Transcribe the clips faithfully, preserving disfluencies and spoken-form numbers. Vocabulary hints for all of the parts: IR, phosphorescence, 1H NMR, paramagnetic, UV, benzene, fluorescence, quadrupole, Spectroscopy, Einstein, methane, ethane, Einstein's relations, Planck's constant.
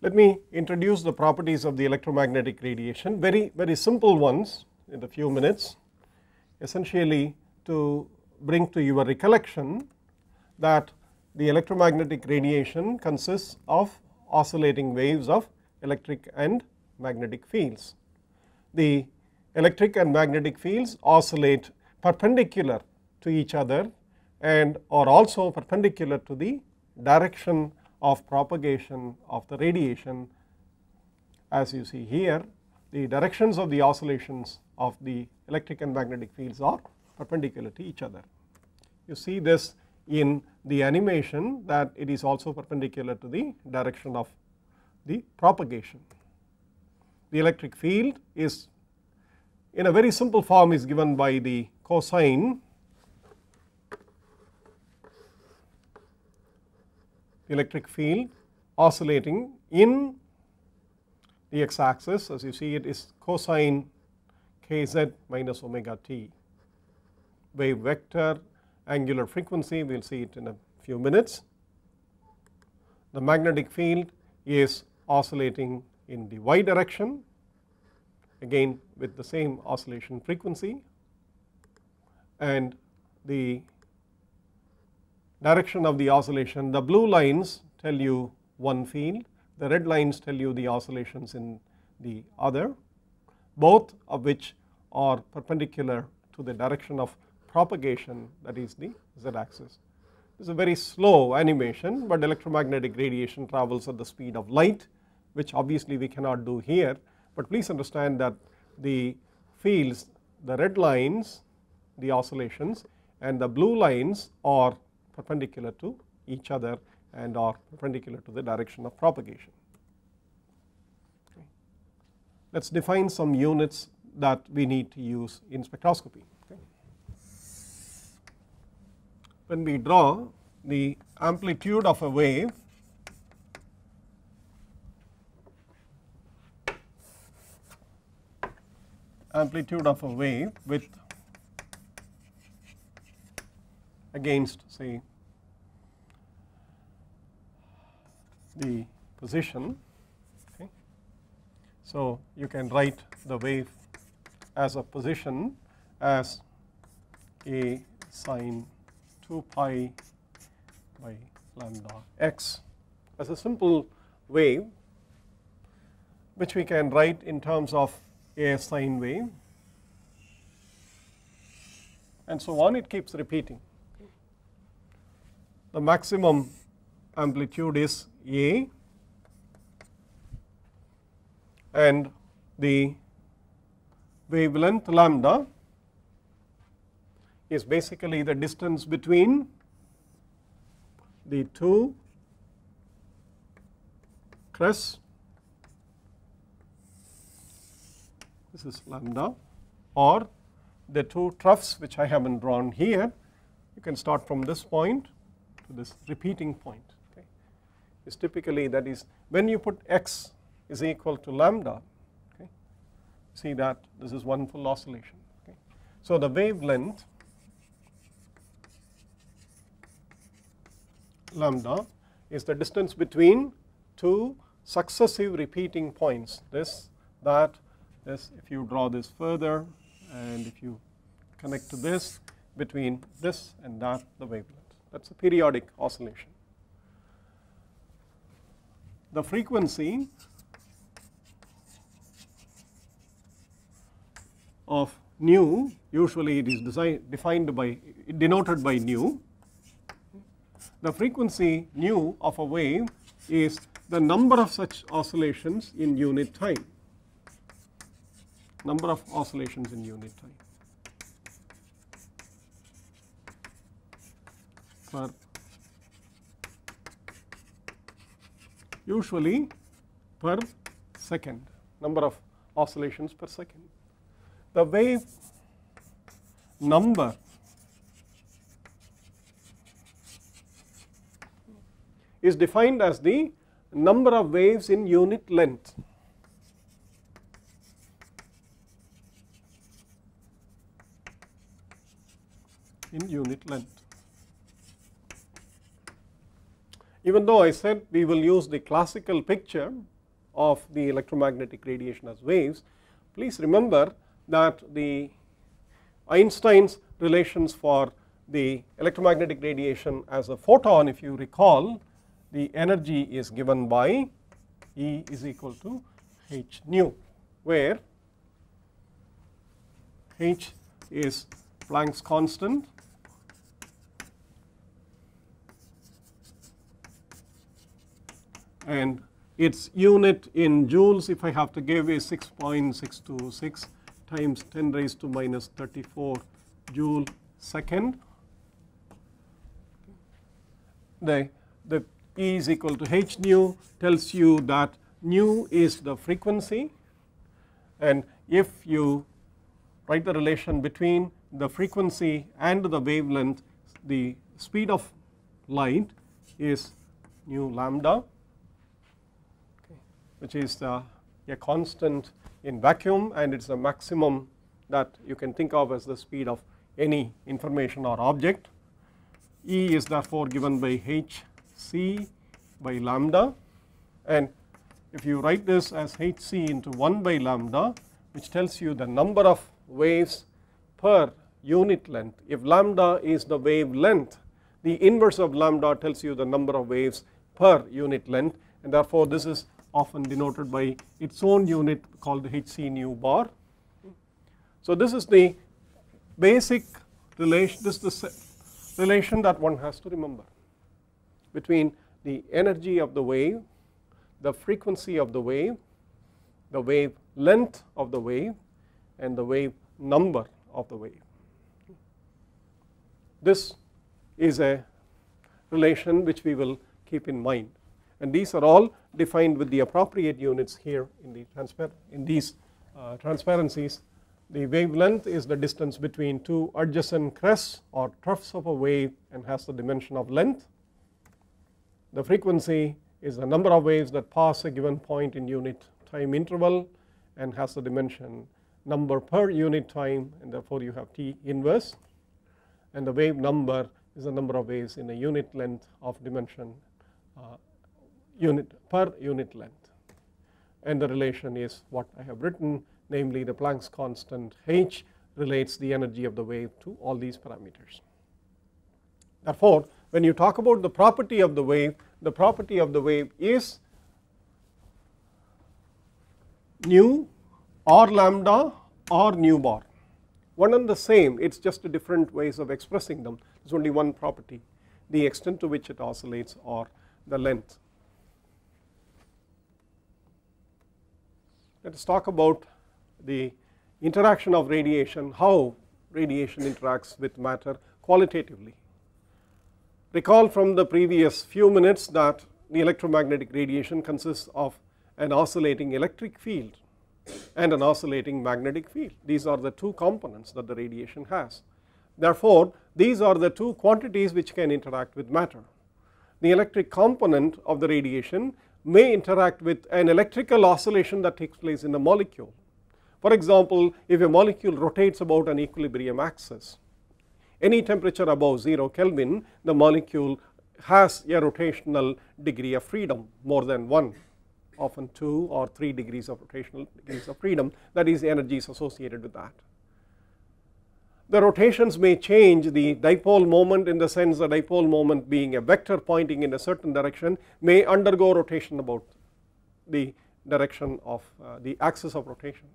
Let me introduce the properties of the electromagnetic radiation, very very simple ones in a few minutes, essentially to bring to your recollection that the electromagnetic radiation consists of oscillating waves of electric and magnetic fields. The electric and magnetic fields oscillate perpendicular to each other and are also perpendicular to the direction of propagation of the radiation. As you see here, the directions of the oscillations of the electric and magnetic fields are perpendicular to each other. You see this in the animation that it is also perpendicular to the direction of the propagation. The electric field is in a very simple form is given by the cosine. Electric field oscillating in the x axis, as you see, it is cosine kz minus omega t. Wave vector, angular frequency, we will see it in a few minutes. The magnetic field is oscillating in the y direction, again with the same oscillation frequency, and the direction of the oscillation. The blue lines tell you one field, the red lines tell you the oscillations in the other, both of which are perpendicular to the direction of propagation, that is the z axis. This is a very slow animation, but electromagnetic radiation travels at the speed of light, which obviously we cannot do here, but please understand that the fields, the red lines, the oscillations, and the blue lines are perpendicular to each other and are perpendicular to the direction of propagation. Okay. Let us define some units that we need to use in spectroscopy. Okay. When we draw the amplitude of a wave, amplitude of a wave with against say the position, okay. So you can write the wave as a position as a sine two pi by lambda x as a simple wave, which we can write in terms of a sine wave, and so on. It keeps repeating. The maximum amplitude is A, and the wavelength lambda is basically the distance between the two crests. This is lambda, or the two troughs, which I haven't drawn here. You can start from this point. This repeating point, okay, is typically, that is when you put x is equal to lambda, okay, see that this is one full oscillation. Okay. So the wavelength lambda is the distance between two successive repeating points, this, that, this, if you draw this further and if you connect to this, between this and that, the wavelength. That is a periodic oscillation. The frequency of nu, usually it is defined by, denoted by nu. The frequency nu of a wave is the number of such oscillations in unit time, number of oscillations in unit time per, usually per second, number of oscillations per second. The wave number is defined as the number of waves in unit length. In unit length. Even though I said we will use the classical picture of the electromagnetic radiation as waves, please remember that the Einstein's relations for the electromagnetic radiation as a photon, if you recall, the energy is given by E is equal to h nu, where h is Planck's constant, and its unit in joules, if I have to give, is six point six two six times ten raised to minus thirty-four joule second. The, the E is equal to h nu tells you that nu is the frequency, and if you write the relation between the frequency and the wavelength, the speed of light is nu lambda, which is a, a constant in vacuum, and it is a maximum that you can think of as the speed of any information or object. E is therefore given by hc by lambda, and if you write this as hc into one by lambda, which tells you the number of waves per unit length. If lambda is the wavelength, the inverse of lambda tells you the number of waves per unit length, and therefore this is often denoted by its own unit called hc nu bar. So this is the basic relation, this is the relation that one has to remember between the energy of the wave, the frequency of the wave, the wave length of the wave, and the wave number of the wave. This is a relation which we will keep in mind, and these are all defined with the appropriate units here in the transparent in these uh, transparencies. The wavelength is the distance between two adjacent crests or troughs of a wave and has the dimension of length. The frequency is the number of waves that pass a given point in unit time interval and has the dimension number per unit time, and therefore you have T inverse, and the wave number is the number of waves in a unit length of dimension uh, unit per unit length, and the relation is what I have written, namely the Planck's constant h relates the energy of the wave to all these parameters. Therefore, when you talk about the property of the wave, the property of the wave is nu or lambda or nu bar, one and the same, it is just different ways of expressing them. There is only one property, the extent to which it oscillates or the length. Let us talk about the interaction of radiation, how radiation interacts with matter qualitatively. Recall from the previous few minutes that the electromagnetic radiation consists of an oscillating electric field and an oscillating magnetic field. These are the two components that the radiation has. Therefore, these are the two quantities which can interact with matter. The electric component of the radiation may interact with an electrical oscillation that takes place in a molecule. For example, if a molecule rotates about an equilibrium axis, any temperature above zero Kelvin, the molecule has a rotational degree of freedom, more than one, often two or three degrees of rotational degrees of freedom, that is, energies associated with that. The rotations may change the dipole moment, in the sense the dipole moment being a vector pointing in a certain direction may undergo rotation about the direction of uh, the axis of rotation.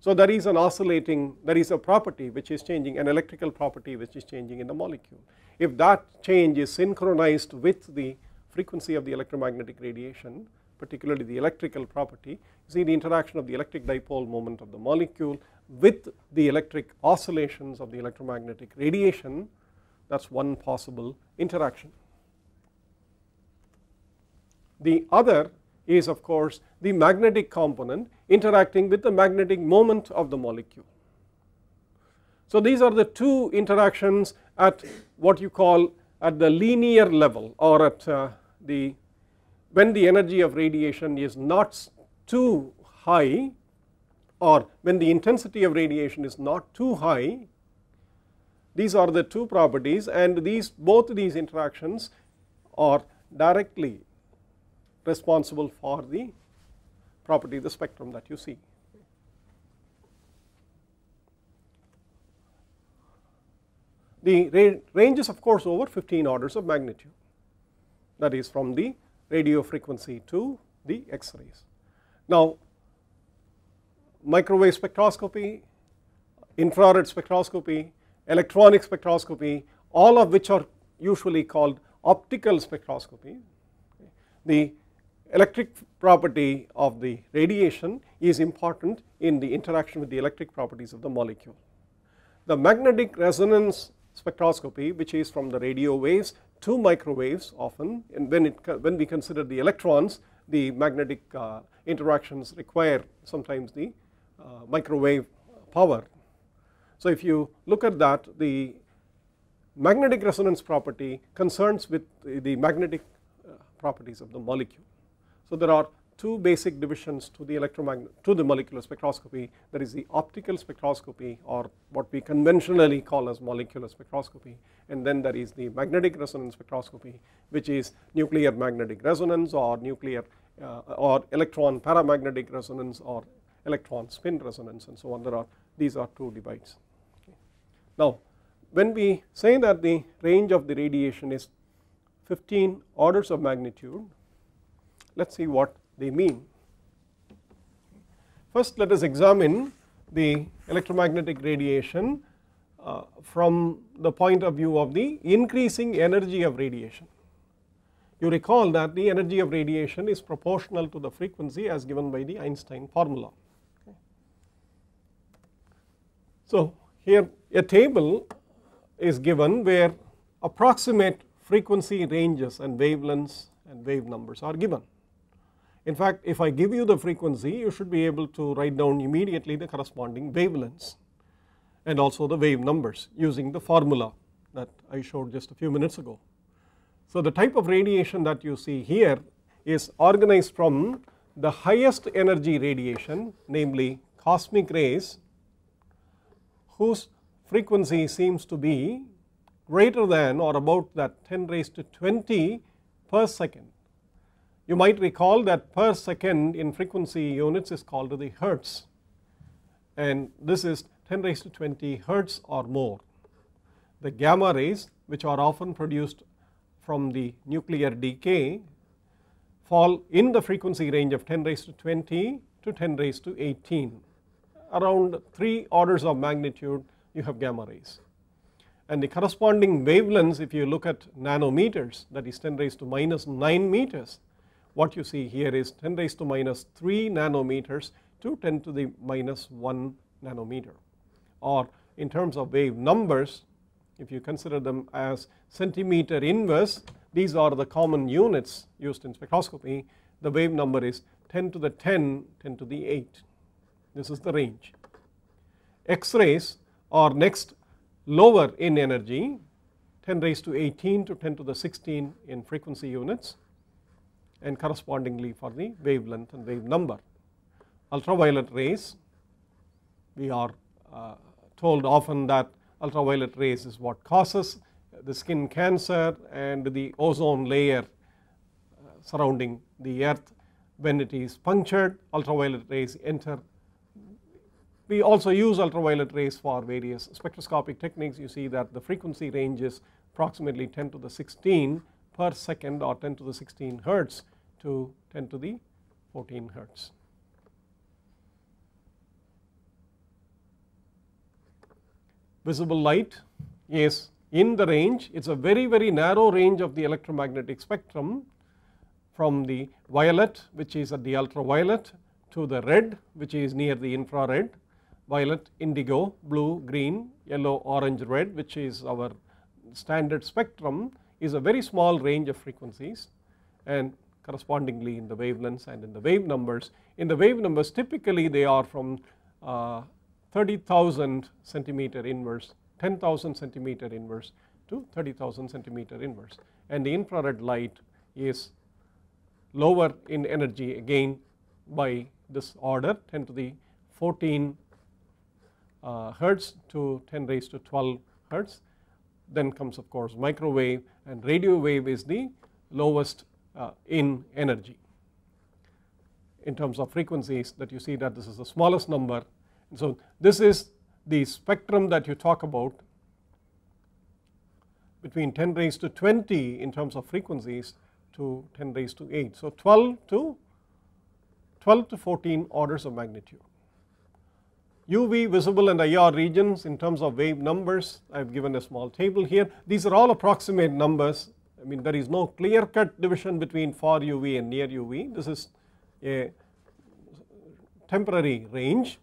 So there is an oscillating, there is a property which is changing, an electrical property which is changing in the molecule. If that change is synchronized with the frequency of the electromagnetic radiation, particularly the electrical property, you see the interaction of the electric dipole moment of the molecule with the electric oscillations of the electromagnetic radiation. That is one possible interaction. The other is, of course, the magnetic component, interacting with the magnetic moment of the molecule. So these are the two interactions at what you call at the linear level, or at uh, the when the energy of radiation is not too high, or when the intensity of radiation is not too high. These are the two properties, and these both these interactions are directly responsible for the property, the spectrum that you see. The range is of course over fifteen orders of magnitude, that is from the radio frequency to the X-rays. Now microwave spectroscopy, infrared spectroscopy, electronic spectroscopy, all of which are usually called optical spectroscopy. The electric property of the radiation is important in the interaction with the electric properties of the molecule. The magnetic resonance spectroscopy, which is from the radio waves to microwaves often, and when, it, when we consider the electrons, the magnetic uh, interactions require sometimes the uh, microwave power. So if you look at that, the magnetic resonance property concerns with the magnetic uh, properties of the molecule. So there are two basic divisions to the electromagnet to the molecular spectroscopy. There is the optical spectroscopy, or what we conventionally call as molecular spectroscopy, and then there is the magnetic resonance spectroscopy, which is nuclear magnetic resonance, or nuclear uh, or electron paramagnetic resonance, or electron spin resonance, and so on. There are these are two divides. Okay. Now, when we say that the range of the radiation is fifteen orders of magnitude, let's see what they mean. First, let us examine the electromagnetic radiation uh, from the point of view of the increasing energy of radiation. You recall that the energy of radiation is proportional to the frequency as given by the Einstein formula. Okay. So here a table is given where approximate frequency ranges and wavelengths and wave numbers are given. In fact, if I give you the frequency, you should be able to write down immediately the corresponding wavelengths and also the wave numbers using the formula that I showed just a few minutes ago. So the type of radiation that you see here is organized from the highest energy radiation, namely cosmic rays, whose frequency seems to be greater than or about that ten raised to twenty per second. You might recall that per second in frequency units is called the hertz, and this is ten raised to twenty hertz or more. The gamma rays, which are often produced from the nuclear decay, fall in the frequency range of ten raised to twenty to ten raised to eighteen. Around three orders of magnitude you have gamma rays. And the corresponding wavelengths, if you look at nanometers, that is ten raised to minus nine meters, what you see here is ten raised to minus three nanometers to ten to the minus one nanometer. Or in terms of wave numbers, if you consider them as centimeter inverse, these are the common units used in spectroscopy. The wave number is ten to the ten, ten to the eight. This is the range. X-rays are next lower in energy, ten raised to eighteen to ten to the sixteen in frequency units, and correspondingly for the wavelength and wave number. Ultraviolet rays, we are uh, told often that ultraviolet rays is what causes the skin cancer and the ozone layer surrounding the earth. When it is punctured, ultraviolet rays enter. We also use ultraviolet rays for various spectroscopic techniques. You see that the frequency range is approximately ten to the sixteen per second, or ten to the sixteen hertz to ten to the fourteen hertz. Visible light is in the range. It's a very, very narrow range of the electromagnetic spectrum, from the violet, which is at the ultraviolet, to the red, which is near the infrared. Violet, indigo, blue, green, yellow, orange, red, which is our standard spectrum, is a very small range of frequencies, and correspondingly in the wavelengths and in the wave numbers. In the wave numbers, typically they are from uh, thirty thousand centimeter inverse, ten thousand centimeter inverse to thirty thousand centimeter inverse. And the infrared light is lower in energy again by this order, ten to the fourteen uh, hertz to ten raised to twelve hertz. Then comes of course microwave, and radio wave is the lowest uh, in energy. In terms of frequencies, that you see that this is the smallest number. And so this is the spectrum that you talk about between ten raised to twenty in terms of frequencies to ten raised to eight. So twelve to fourteen orders of magnitude. U V, visible and I R regions in terms of wave numbers, I have given a small table here. These are all approximate numbers. I mean, there is no clear cut division between far U V and near U V. This is a temporary range,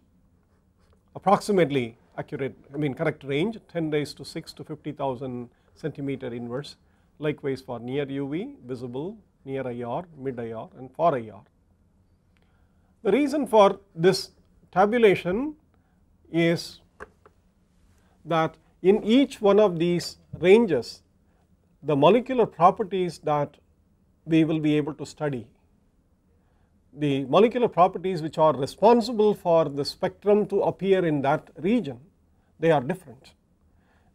approximately accurate, I mean correct range, ten raised to six to fifty thousand centimeter inverse. Likewise for near U V, visible, near I R, mid I R and far I R. The reason for this tabulation is that in each one of these ranges, the molecular properties that we will be able to study, the molecular properties which are responsible for the spectrum to appear in that region, they are different.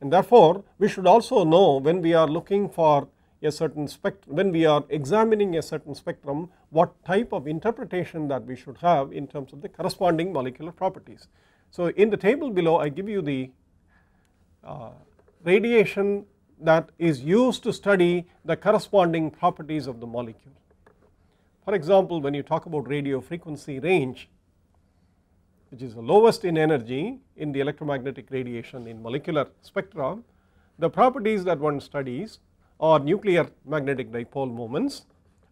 And therefore, we should also know when we are looking for a certain spectrum, when we are examining a certain spectrum, what type of interpretation that we should have in terms of the corresponding molecular properties. So in the table below, I give you the uh, radiation that is used to study the corresponding properties of the molecule. For example, when you talk about radio frequency range, which is the lowest in energy in the electromagnetic radiation in molecular spectrum, the properties that one studies are nuclear magnetic dipole moments.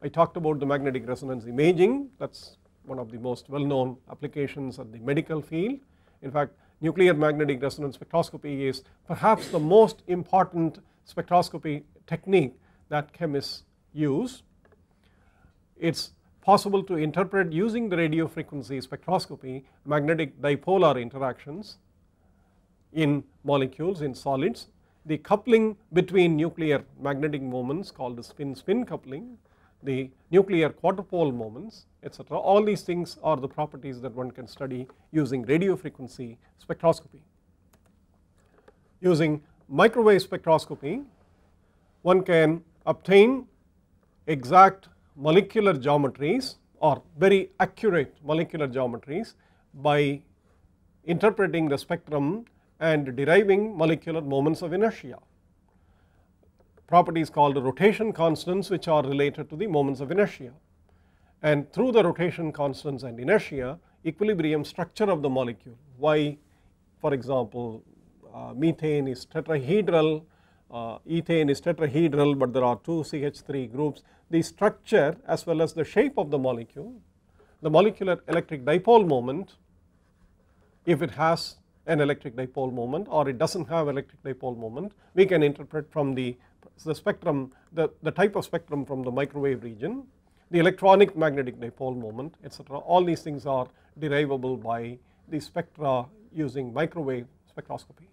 I talked about the magnetic resonance imaging, that is one of the most well known applications of the medical field. In fact, nuclear magnetic resonance spectroscopy is perhaps the most important spectroscopy technique that chemists use. It is possible to interpret using the radio frequency spectroscopy magnetic dipolar interactions in molecules, in solids, the coupling between nuclear magnetic moments called the spin-spin coupling, the nuclear quadrupole moments, et cetera. All these things are the properties that one can study using radio frequency spectroscopy. Using microwave spectroscopy, one can obtain exact molecular geometries or very accurate molecular geometries by interpreting the spectrum and deriving molecular moments of inertia. Properties called rotation constants, which are related to the moments of inertia. And through the rotation constants and inertia, equilibrium structure of the molecule. Why, for example, uh, methane is tetrahedral, uh, ethane is tetrahedral, but there are two C H three groups. The structure as well as the shape of the molecule, the molecular electric dipole moment, if it has an electric dipole moment or it does not have electric dipole moment, we can interpret from the, the spectrum, the, the type of spectrum from the microwave region, the electronic magnetic dipole moment, et cetera. All these things are derivable by the spectra using microwave spectroscopy.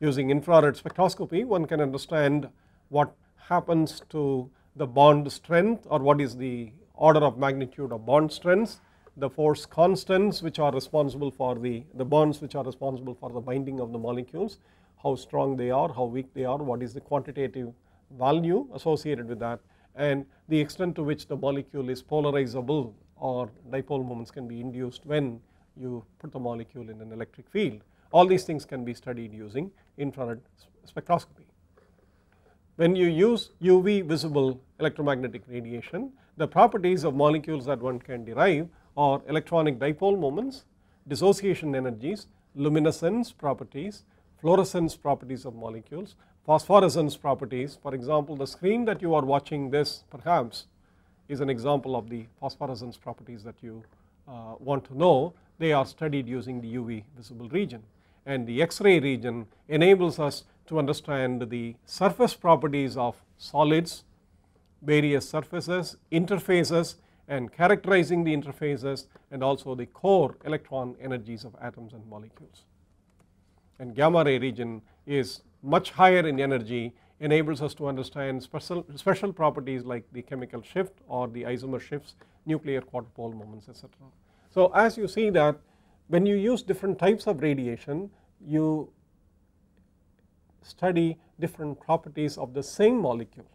Using infrared spectroscopy, one can understand what happens to the bond strength or what is the order of magnitude of bond strengths, the force constants which are responsible for the, the bonds which are responsible for the binding of the molecules, how strong they are, how weak they are, what is the quantitative value associated with that, and the extent to which the molecule is polarizable or dipole moments can be induced when you put the molecule in an electric field. All these things can be studied using infrared spectroscopy. When you use U V visible electromagnetic radiation, the properties of molecules that one can derive or electronic dipole moments, dissociation energies, luminescence properties, fluorescence properties of molecules, phosphorescence properties. For example, the screen that you are watching this perhaps is an example of the phosphorescence properties that you uh, want to know. They are studied using the U V visible region, and the X-ray region enables us to understand the surface properties of solids, various surfaces, interfaces, and characterizing the interfaces and also the core electron energies of atoms and molecules. And gamma ray region is much higher in energy, enables us to understand special, special properties like the chemical shift or the isomer shifts, nuclear quadrupole moments, et cetera. So as you see that when you use different types of radiation, you study different properties of the same molecule.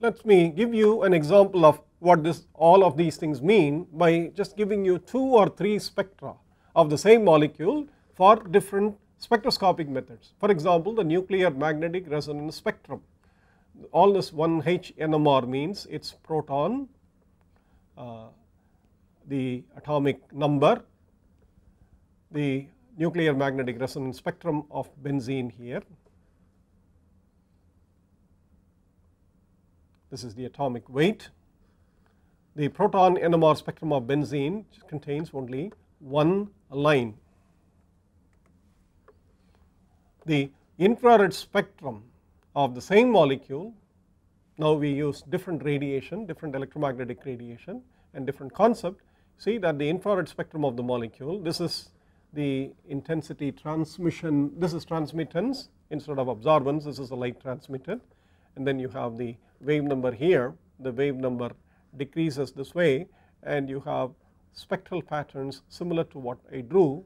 Let me give you an example of what this, all of these things mean by just giving you two or three spectra of the same molecule for different spectroscopic methods. For example, the nuclear magnetic resonance spectrum. All this one H N M R means it's proton, uh, the atomic number, the nuclear magnetic resonance spectrum of benzene here. This is the atomic weight. The proton N M R spectrum of benzene contains only one line. The infrared spectrum of the same molecule, now we use different radiation, different electromagnetic radiation and different concept. See that the infrared spectrum of the molecule, this is the intensity transmission, this is transmittance instead of absorbance, this is the light transmitted, and then you have the wave number here, the wave number decreases this way, and you have spectral patterns similar to what I drew,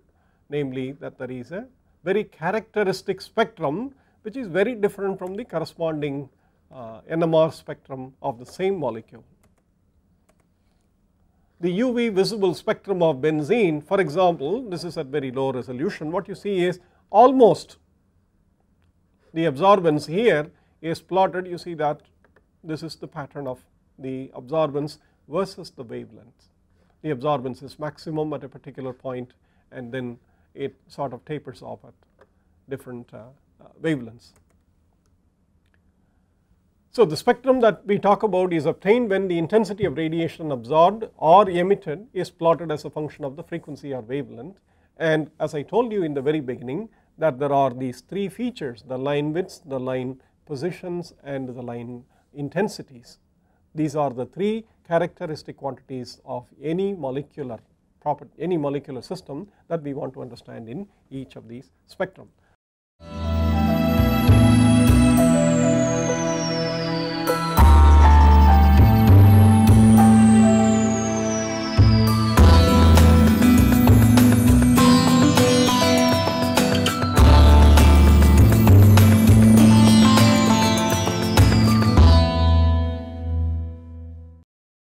namely that there is a very characteristic spectrum which is very different from the corresponding uh, N M R spectrum of the same molecule. The U V visible spectrum of benzene, for example, this is at very low resolution. What you see is almost the absorbance here is plotted. You see that this is the pattern of the absorbance versus the wavelength. The absorbance is maximum at a particular point and then it sort of tapers off at different uh, uh, wavelengths. So the spectrum that we talk about is obtained when the intensity of radiation absorbed or emitted is plotted as a function of the frequency or wavelength. And as I told you in the very beginning, that there are these three features, the line widths, the line positions and the line intensities. These are the three characteristic quantities of any molecular property, any molecular system that we want to understand in each of these spectrum.